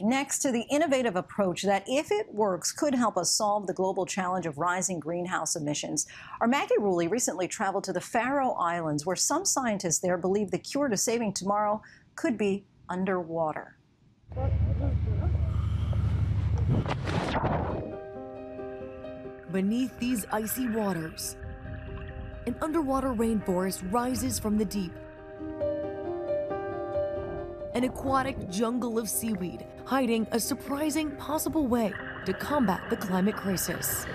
Next to the innovative approach that, if it works, could help us solve the global challenge of rising greenhouse emissions. Our Maggie Rulli recently traveled to the Faroe Islands, where some scientists there believe the cure to saving tomorrow could be underwater. Beneath these icy waters, an underwater rainforest rises from the deep. An aquatic jungle of seaweed, hiding a surprising possible way to combat the climate crisis.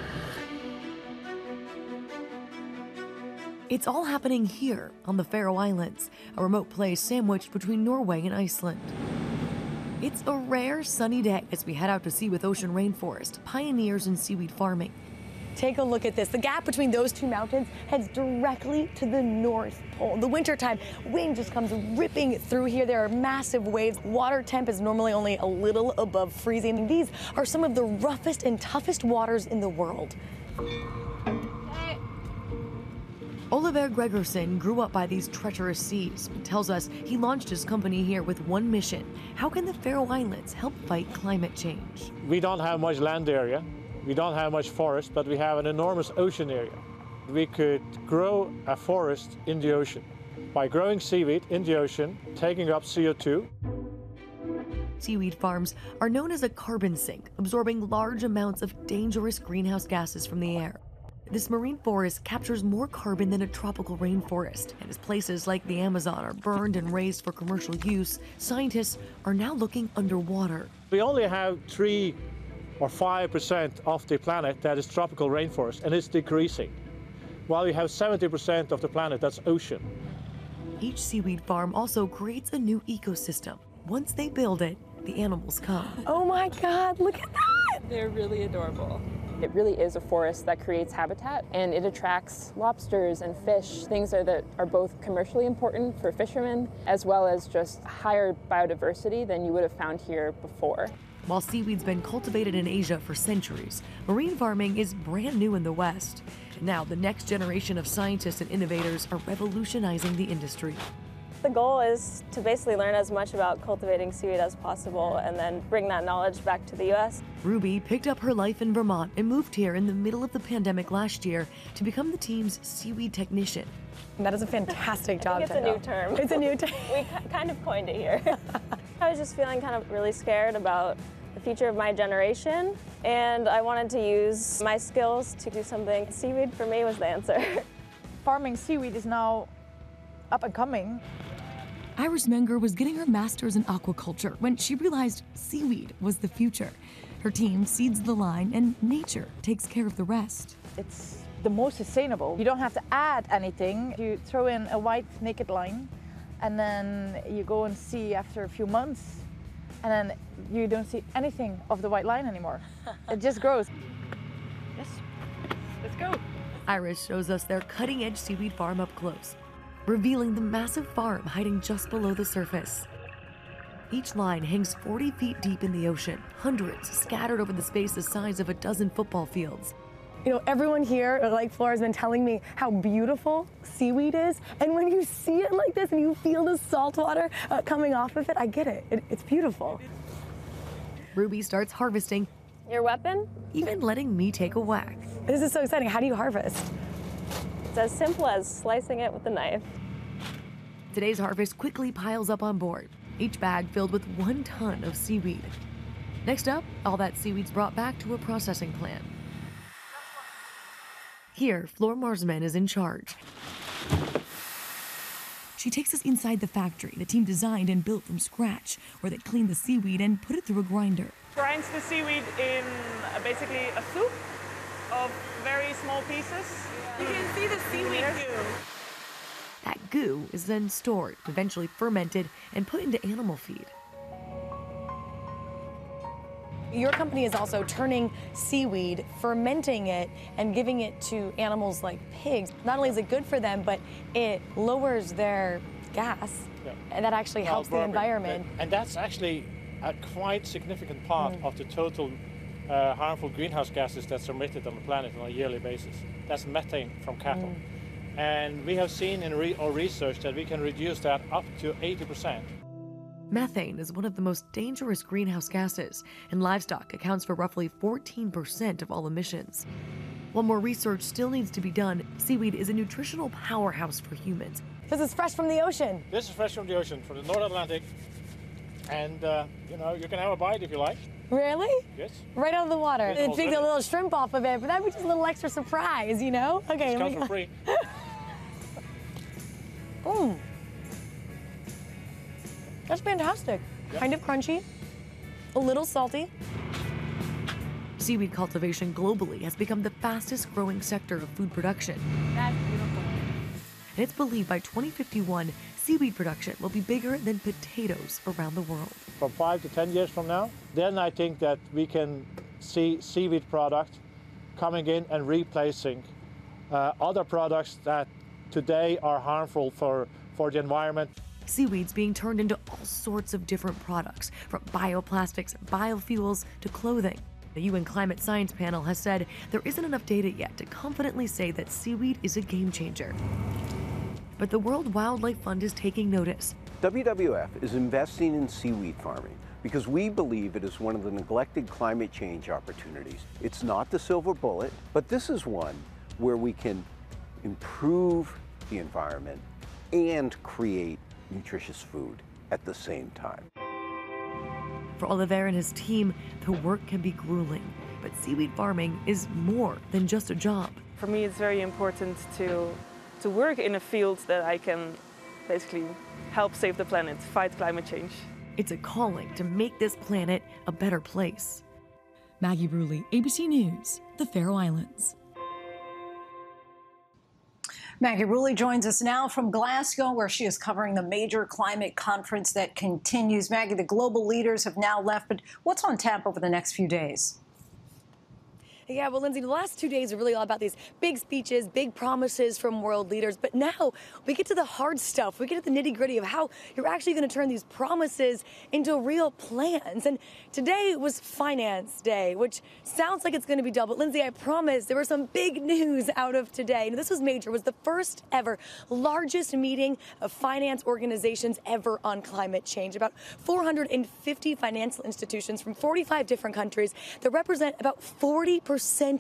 It's all happening here on the Faroe Islands, a remote place sandwiched between Norway and Iceland. It's a rare sunny day as we head out to sea with ocean rainforest, pioneers in seaweed farming. Take a look at this. The gap between those two mountains heads directly to the North Pole. In the wintertime, wind just comes ripping through here. There are massive waves. Water temp is normally only a little above freezing. These are some of the roughest and toughest waters in the world. Oliver Gregerson grew up by these treacherous seas. He tells us he launched his company here with one mission. How can the Faroe Islands help fight climate change? We don't have much land area. We don't have much forest, but we have an enormous ocean area. We could grow a forest in the ocean by growing seaweed in the ocean, taking up CO2. Seaweed farms are known as a carbon sink, absorbing large amounts of dangerous greenhouse gases from the air. This marine forest captures more carbon than a tropical rainforest, and as places like the Amazon are burned and raised for commercial use, scientists are now looking underwater. We only have 3 or 5% of the planet that is tropical rainforest, and it's decreasing, while we have 70% of the planet that's ocean. Each seaweed farm also creates a new ecosystem. Once they build it, the animals come. Oh my God, look at that! They're really adorable. It really is a forest that creates habitat, and it attracts lobsters and fish, things that are both commercially important for fishermen, as well as just higher biodiversity than you would have found here before. While seaweed's been cultivated in Asia for centuries, marine farming is brand new in the West. Now the next generation of scientists and innovators are revolutionizing the industry. The goal is to basically learn as much about cultivating seaweed as possible and then bring that knowledge back to the US. Ruby picked up her life in Vermont and moved here in the middle of the pandemic last year to become the team's seaweed technician. That is a fantastic job. It's a new term. It's a new term. We kind of coined it here. I was just feeling kind of really scared about the future of my generation, and I wanted to use my skills to do something. Seaweed for me was the answer. Farming seaweed is now up and coming. Iris Menger was getting her master's in aquaculture when she realized seaweed was the future. Her team seeds the line, and nature takes care of the rest. It's the most sustainable. You don't have to add anything. You throw in a white naked line, and then you go and see after a few months, and then you don't see anything of the white line anymore. It just grows. Yes, let's go. Iris shows us their cutting-edge seaweed farm up close, revealing the massive farm hiding just below the surface. Each line hangs 40 feet deep in the ocean, hundreds scattered over the space the size of a dozen football fields. You know, everyone here, like Flora, has been telling me how beautiful seaweed is. And when you see it like this and you feel the salt water coming off of it, I get it. It's beautiful. Ruby starts harvesting. Your weapon? Even letting me take a whack. This is so exciting. How do you harvest? It's as simple as slicing it with a knife. Today's harvest quickly piles up on board, each bag filled with 1 ton of seaweed. Next up, all that seaweed's brought back to a processing plant. Here, Flora Marsman is in charge. She takes us inside the factory the team designed and built from scratch, where they clean the seaweed and put it through a grinder. Grinds the seaweed in basically a soup of very small pieces. You can see the seaweed goo. That goo is then stored, eventually fermented, and put into animal feed. Your company is also turning seaweed, fermenting it, and giving it to animals like pigs. Not only is it good for them, but it lowers their gas, and that actually helps the environment. And that's actually a quite significant part of the total harmful greenhouse gases that's emitted on the planet on a yearly basis. That's methane from cattle. And we have seen in our research that we can reduce that up to 80%. Methane is one of the most dangerous greenhouse gases, and livestock accounts for roughly 14% of all emissions. While more research still needs to be done, seaweed is a nutritional powerhouse for humans. This is fresh from the ocean. This is fresh from the ocean, from the North Atlantic. And, you know, you can have a bite if you like. Really? Yes. Right out of the water. Yes, it'd take a little shrimp off of it, but that'd be just a little extra surprise, you know? Okay. It's come for free. Ooh. That's fantastic. Yep. Kind of crunchy, a little salty. Seaweed cultivation globally has become the fastest growing sector of food production. That's beautiful. And it's believed by 2051, seaweed production will be bigger than potatoes around the world. From 5 to 10 years from now, then I think that we can see seaweed product coming in and replacing other products that today are harmful for the environment. Seaweed's being turned into all sorts of different products, from bioplastics, biofuels, to clothing. The UN Climate Science Panel has said there isn't enough data yet to confidently say that seaweed is a game changer. But the World Wildlife Fund is taking notice. WWF is investing in seaweed farming because we believe it is one of the neglected climate change opportunities. It's not the silver bullet, but this is one where we can improve the environment and create nutritious food at the same time. For Oliver and his team, the work can be grueling, but seaweed farming is more than just a job. For me, it's very important to work in a field that I can basically help save the planet, fight climate change. It's a calling to make this planet a better place. Maggie Rulli, ABC News, the Faroe Islands. Maggie Rulli joins us now from Glasgow, where she is covering the major climate conference that continues. Maggie, the global leaders have now left, but what's on tap over the next few days? Yeah, well, Lindsay, the last 2 days are really all about these big speeches, big promises from world leaders. But now we get to the hard stuff. We get to the nitty-gritty of how you're actually going to turn these promises into real plans. And today was Finance Day, which sounds like it's going to be dull. But, Lindsay, I promise there were some big news out of today. And this was major. It was the first ever largest meeting of finance organizations ever on climate change. About 450 financial institutions from 45 different countries that represent about 40%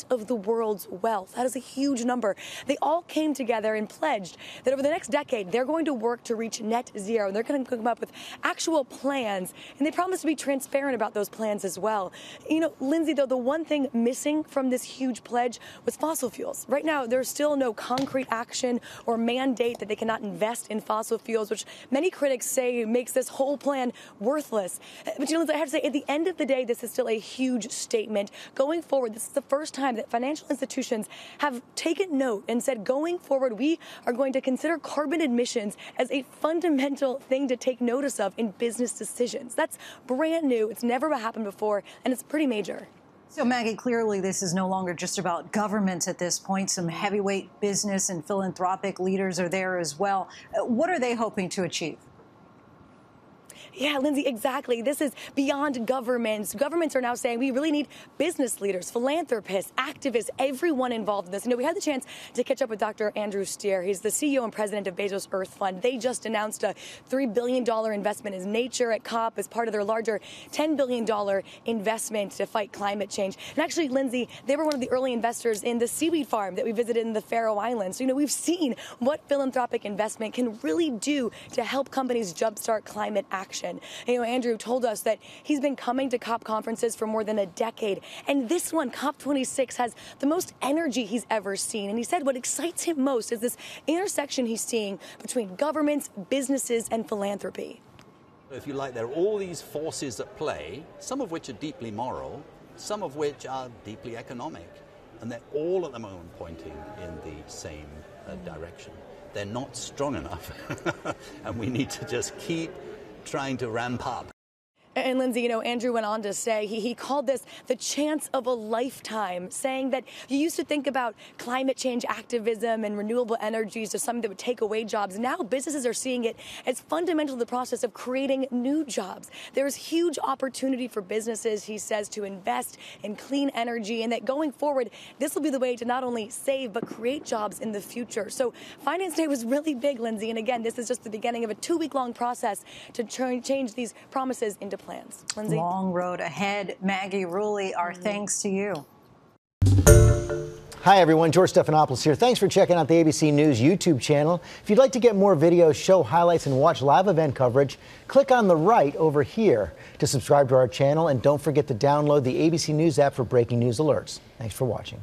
of the world's wealth. That is a huge number. They all came together and pledged that over the next decade, they're going to work to reach net zero, and they're going to come up with actual plans, and they promised to be transparent about those plans as well. You know, Lindsay, though, the one thing missing from this huge pledge was fossil fuels. Right now, there's still no concrete action or mandate that they cannot invest in fossil fuels, which many critics say makes this whole plan worthless. But, you know, Lindsay, I have to say, at the end of the day, this is still a huge statement. Going forward, this is the first time that financial institutions have taken note and said, going forward, we are going to consider carbon emissions as a fundamental thing to take notice of in business decisions. That's brand new. It's never happened before, and it's pretty major. So, Maggie, clearly this is no longer just about governments at this point. Some heavyweight business and philanthropic leaders are there as well. What are they hoping to achieve? Yeah, Lindsay, exactly. This is beyond governments. Governments are now saying we really need business leaders, philanthropists, activists, everyone involved in this. You know, we had the chance to catch up with Dr. Andrew Steer. He's the CEO and president of Bezos Earth Fund. They just announced a $3 billion investment in nature at COP as part of their larger $10 billion investment to fight climate change. And actually, Lindsay, they were one of the early investors in the seaweed farm that we visited in the Faroe Islands. So, you know, we've seen what philanthropic investment can really do to help companies jumpstart climate action. You know, Andrew told us that he's been coming to COP conferences for more than a decade. And this one, COP26, has the most energy he's ever seen. And he said what excites him most is this intersection he's seeing between governments, businesses, and philanthropy. If you like, there are all these forces at play, some of which are deeply moral, some of which are deeply economic. And they're all at the moment pointing in the same direction. They're not strong enough. And we need to just keep trying to ramp up. And Lindsay, you know, Andrew went on to say he called this the chance of a lifetime, saying that you used to think about climate change activism and renewable energies as something that would take away jobs. Now businesses are seeing it as fundamental to the process of creating new jobs. There's huge opportunity for businesses, he says, to invest in clean energy, and that going forward, this will be the way to not only save but create jobs in the future. So Finance Day was really big, Lindsay, and again, this is just the beginning of a two-week-long process to change these promises into plans. Lindsay? Long road ahead. Maggie Rulli, our thanks to you. Hi, everyone. George Stephanopoulos here. Thanks for checking out the ABC News YouTube channel. If you'd like to get more videos, show highlights, and watch live event coverage, click on the right over here to subscribe to our channel. And don't forget to download the ABC News app for breaking news alerts. Thanks for watching.